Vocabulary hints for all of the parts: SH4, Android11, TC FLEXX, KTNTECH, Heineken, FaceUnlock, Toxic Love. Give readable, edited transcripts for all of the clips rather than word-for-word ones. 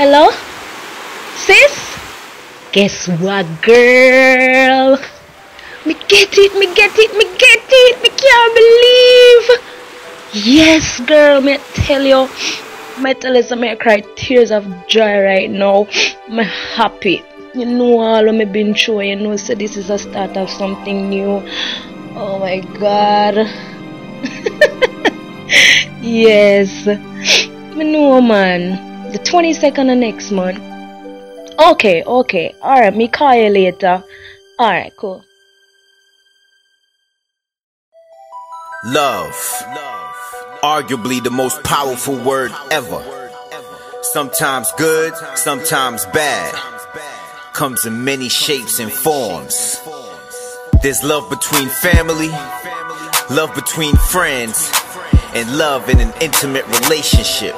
Hello? Sis? Guess what, girl? Me get it, me get it, me get it. Me can't believe. Yes, girl, me tell you. Me tell you some, me cry tears of joy right now. Me happy. You know all of me been through. You know, so this is a start of something new. Oh my God. Yes. Me know, man. The 22nd of next month. Okay. Alright, me call you later. Alright, cool. Love. Arguably the most powerful word ever. Sometimes good, sometimes bad. Comes in many shapes and forms. There's love between family, love between friends, and love in an intimate relationship.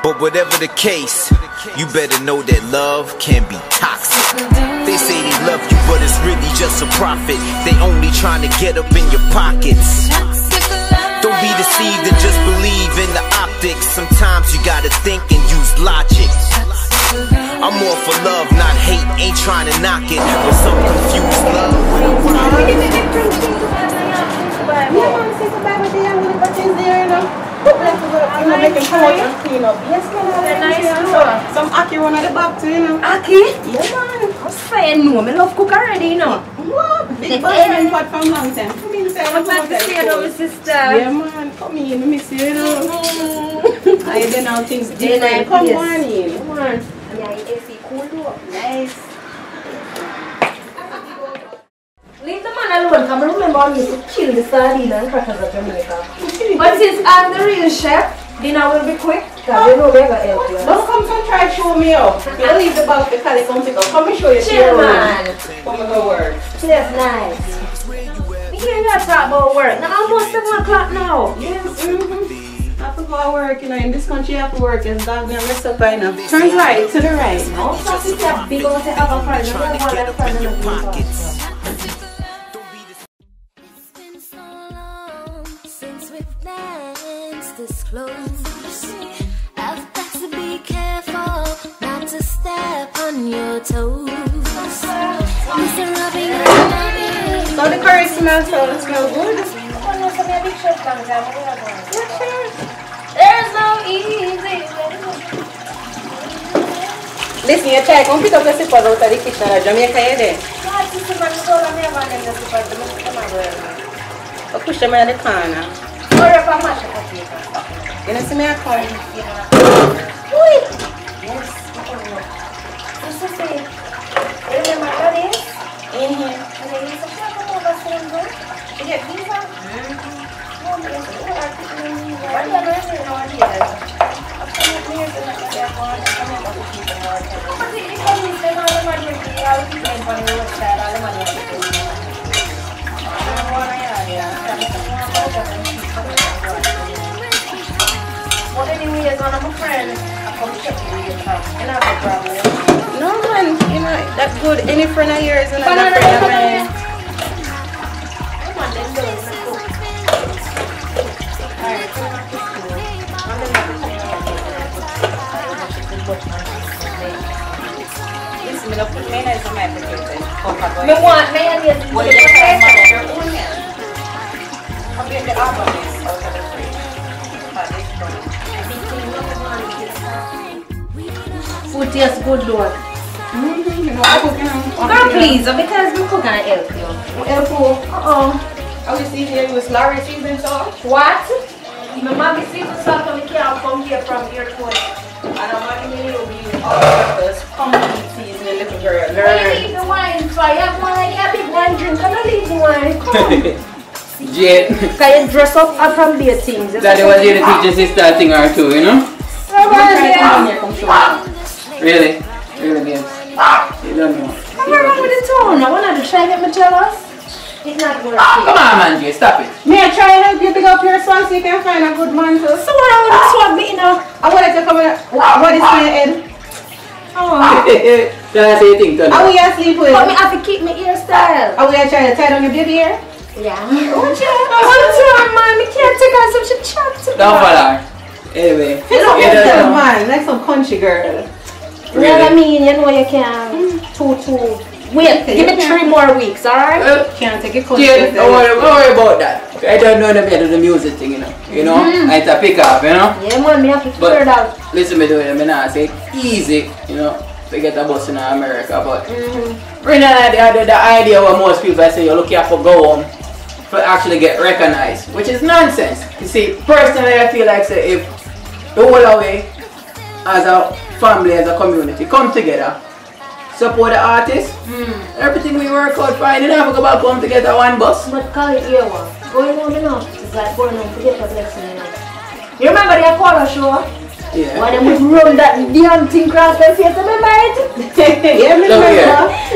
But whatever the case, you better know that love can be toxic. They say they love you, but it's really just a profit. They only trying to get up in your pockets. Don't be deceived and just believe in the optics. Sometimes you gotta think and use logic. I'm all for love, not hate, ain't trying to knock it. But some confuse love with a problem. I'm making coat and clean up. Yes, can I? They're nice too. Some Aki one at the back too, you know. Aki? Yes, man. I'm saying no, I love cook already, you know. What? Big bustling pot from long time. Come in, sir. I'm glad to see you, though, sister. Yeah, man. Come in, I miss you, you know. I then how things different. Come on in. Come on. Yeah, it's cool, though. Nice. I remember I used to kill the sardine and crackers of Jamaica. But since I'm the real chef, dinner will be quick. Because you know we're going to help you. Don't come and try to show me up. I leave the bag because it's going to go. Come and show you. Chill, man. Come and go work. That's nice. We can't even talk about work. Now almost 7 o'clock now. Yes. I have to go to work. You know, in this country you have to work. It's not going to mess up right now. Turn right to the right. Now stop with that big old thing. I'm going to get up in your pockets. Close. I've got to be careful not to step on your toes. So the curry smells so it smells good. There's no easy. Listen, you try to pick up the sip out of the kitchen in Jamaica, you there? I push them in the corner. You know, see me a corn. Wait! Yes, I don't know. What's the thing? Remember what it is? In here. And then you said, I'm going to go to the room. You get these on? No, I'm going to go to the room. What do you ever say? No, I'm here. I'm coming here to the room. I'm going to go to the room. I'm going to go to the room. No man, you know that's good. Any friend of yours and another friend of mine. Listen, I put my hands on my pockets. I want my hands on my pockets. I'm getting the album. Food tastes good, Lord. Girl, please, because we cook and help you. Help you? Uh-oh. I will see here with Larry season salt. What? My mommy season salt and we can't come here from airport. And I'm not going to be all of us. Come and season, little girl. Don't leave the wine. I have one, I have big wine drink. Come and leave the wine. Come. Yeah. Can you dress up and from their things? That was here to teach your sister a thing or two, you know? Really? Really, yes. You don't know. What's wrong with the tone? I want to try and get me jealous. It's not working. Come on, man, Jay, stop it. May I try and help you pick up your son so you can find a good man too? So what I want to swap me, you know? I want to come and what is my head? Oh. That's your thing, Tony. Are we going to sleep with? But I have to keep my hairstyle. Are we going to try to tie down your baby hair? Yeah. Oh, yeah. Hold on, man. I can't take her some shit. Don't bother. Anyway. You don't get that man. Like some country girl. You know what I mean? You know you can. Wait, give me 3 more weeks, alright? Can't take it country. Yeah, don't worry about that. I don't know them yet do the music thing, you know. You know? I have to pick up, you know? Yeah, man, I have to figure it out. Listen, I'm not saying easy, you know. We get a bus in America, but really the idea where most people say you're looking for go home to actually get recognized, which is nonsense. You see, personally I feel like say if the whole away as a family, as a community, come together, support the artists, everything we work out fine, you don't have to go back home to get a one bus. But call it year one. Going home enough is like going home to get a blessing enough. You remember the Apollo show? Yeah. When we run that damn thing across the face, remember it? Yeah, remember it.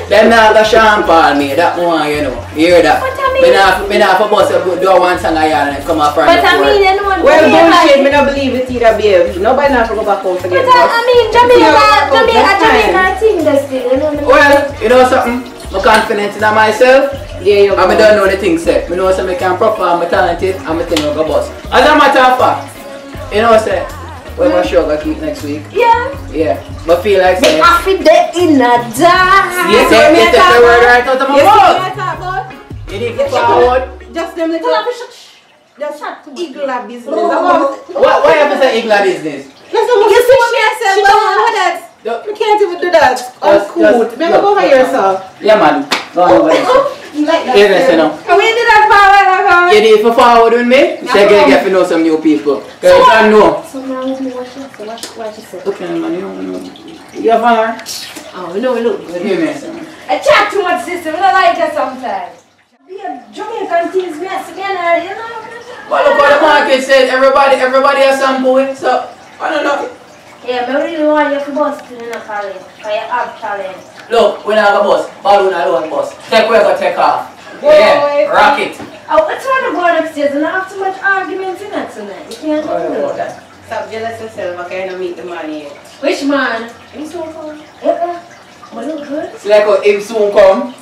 Then the champagne me, that one, you know. You hear that? What I mean? I not for bus to do one song a year and come up from the court. But I mean, anyone. Well, bullshit, I don't believe it either, babe. Nobody not for go back home to get. But I mean, Jamaica thing that's still, you know. Well, you know something? I'm confident in myself. Yeah, you I don't know the thing, sir. I know something I can perform, I'm talented, and I think I'm go bus. As a matter of fact, you know, sir. We're going to show up next week. Yeah. Yeah. But feel like saying. I feel that in a die. Yes, that's the word right out of my mouth. You need to forward. Just them little. Just igla business. Why have you said igla business? That's what you see me myself. You can't even do that. Oh, cool. Remember, go over yourself. Yeah, man. Go over yourself. You like that? Can we do that forward? You need to forward with me? So you get to know some new people. Because you don't know. Okay, man, you have her? Oh, no, look good. I chat too much, sister. We don't like that sometimes. Jamaican things mess together, you know? Well, look what the market said. Everybody has some boy, so I don't know. Yeah, but we really want you to bust in a college, for your app challenge. Look, we don't have a bus. But we don't have a bus. Take wherever, take off. Yeah, rock it. Oh, I trying to go upstairs and I have too much arguments in that tonight. You can't do that. Stop jealous yourself, okay? I don't meet the man yet. Which man? Him soon come. But look good. It's like him soon come,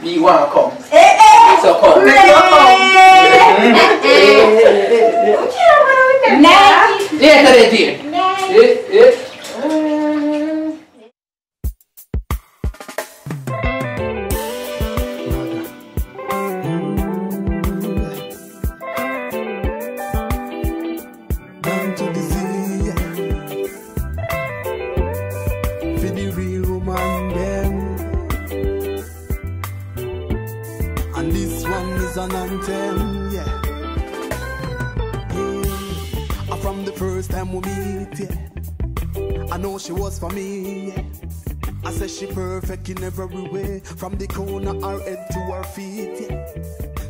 me want to come. Hey, hey! So come. Me want come. Okay, I'm going with them. Night. Later the day. Night. From the first time we meet, yeah, I know she was for me, yeah. I said she perfect in every way, from the corner of her head to her feet, yeah.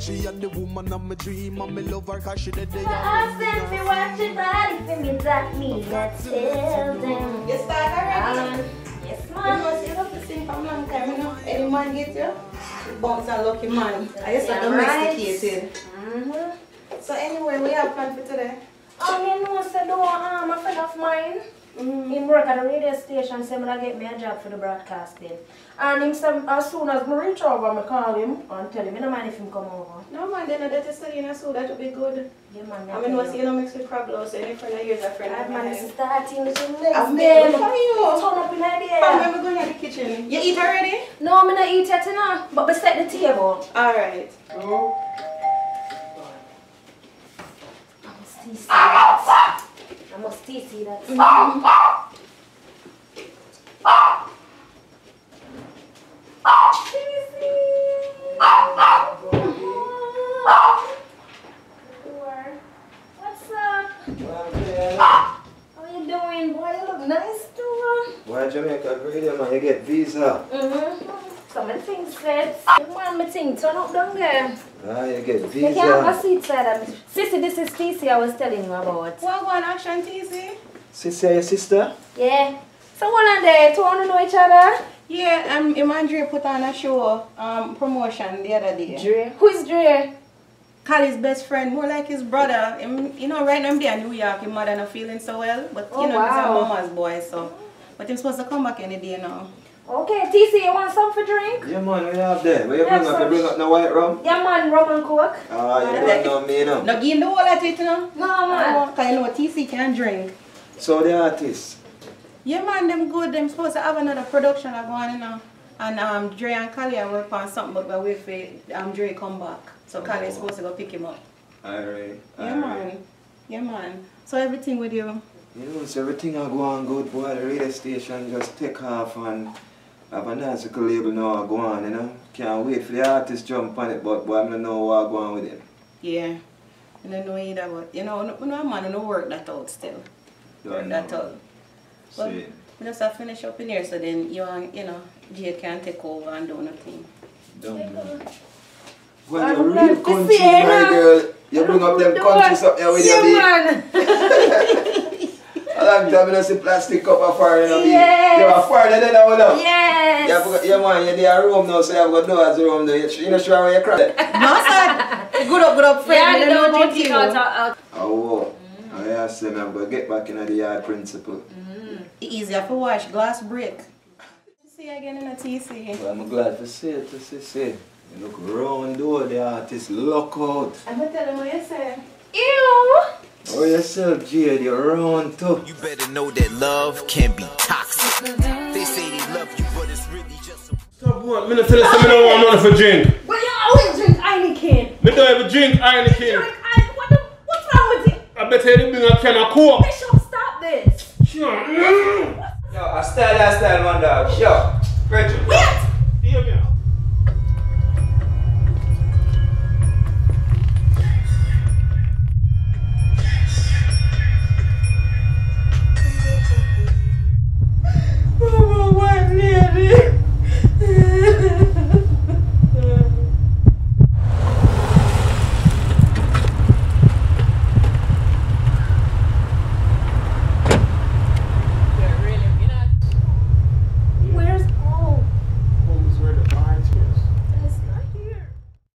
She and the woman of my dream, and me love her cause she did the young man. Me watch your body for me, that me, that's building. You start already? Yes, man. Because you love to sing for mankind, you know, any man get you? Bumps and lucky man. I used to domesticated. So anyway, we have fun for today. I know, said, a friend of mine, he work at a radio station, said, I'm going to get me a job for the broadcasting. And him said, as soon as I reach over, I call him and tell him, I don't mind if he come over. No, man, then I did studying, so that would be good. Yeah, man. I mean, what's economics with Pablo, so any friend of yours, a friend of mine. I'm starting with you next. I've been for you. Turn up in there. I'm never going to the kitchen. You eat already? No, I'm not eat yet, now, but we set the table. All right. Oh. I must see that. What's up? How are you doing, boy? You look nice too. Why Jamaica greedy, man? You get visa. Some of the things said. You want my thing, turn up down there. Ah, you get visa. You can have a seat, sir. Sissy, this is TC I was telling you about. Well, one action, TC. Sissy, your sister? Yeah. Someone on there, two want to know each other? Yeah, Imandre put on a show, promotion the other day. Dre? Who is Dre? Callie's best friend, more like his brother. Him, you know, right now I'm there in New York, his mother not feeling so well. But, you know, he's our mama's boy, so. But he's supposed to come back any day now. Okay, TC, you want some for drink? Yeah, man, what you have there? What you bring up? You bring up no white rum? Yeah, man, rum and coke. Ah, you don't know me, no? No, give him the whole of it, no? No, man. Because you know TC can't drink. So the artists? Yeah, man, them good. Them supposed to have another production going on, you know. And Dre and Callie are working on something, but we wait for Dre come back. So Callie is supposed to go pick him up. Alright. Yeah, man. Yeah, man. So everything with you? You know, so everything I go on good, boy. The radio station just take off and... I've a musical label now I go on, you know. Can't wait for the artist jump on it, but boy, I don't know what I go on with it. Yeah. I don't know either, but you know, man, I don't work that out still. Work that out. But we just have to finish up in here so then you know, Jade can take over and do nothing. Don't know. Well, you're real country, my girl. You bring up them countries up here with your man. I'm telling us a plastic cup of fire, you know. Yes. You're a fire, then I will know. Yes. Yeah, man, you're there a room now, so you have got doors in the room now. You're not sure how you crack it. No, sir. Good up, friend. Yeah, I don't think out. Oh, wow. Mm. I say, I'm going to get back into the yard principle. Mm. Easier for wash, glass brick. See you again in the TC. Well, I'm glad to see it, You look round, though, the artist look out. I'm going to tell them what you say. Ew! Oh, yourself, Jade, you're wrong too. You better know that love can be toxic. They say they love you, but it's really just a... Stop one minute, tell us something I want money for drink. But you always drink Heineken. Me don't ever drink Heineken. What's wrong with it? I bet you bring a can of coke. Bishop, stop this. Yo, I style, man, dog. Yo, Bridget. Wait! Hear me.